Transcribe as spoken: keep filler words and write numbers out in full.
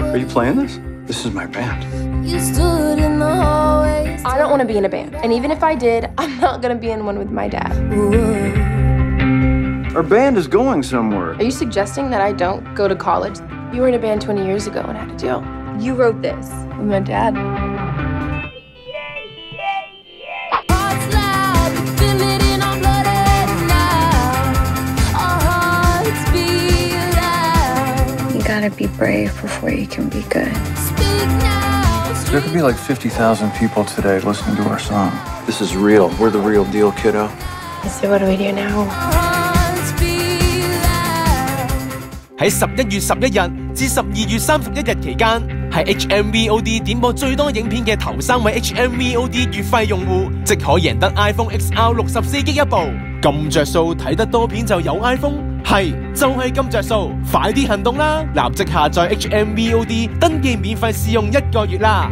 Are you playing this? This is my band. You stood in the hallway. I don't want to be in a band. And even if I did, I'm not going to be in one with my dad. Our band is going somewhere. Are you suggesting that I don't go to college? You were in a band twenty years ago and had a deal. You wrote this with my dad. You gotta be brave before you can be good. There could be like fifty thousand people today listening to our song. This is real. We're the real deal, kiddo. So what do we do now?喺十一月十一日至十二月三十一日期間，係 H M V O D 點播最多影片嘅頭三位 H M V O D 月費用戶，即可贏得 iPhone X R 六十四 G 一部。咁著數睇得多片就有 iPhone。 係，就係咁著數，快啲行動啦！立即下載 H M V O D， 登記免費試用一個月啦！